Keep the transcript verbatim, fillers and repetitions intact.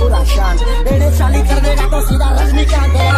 Pura शान मेरे शाली कर देगा तो सीधा रजनीकांत।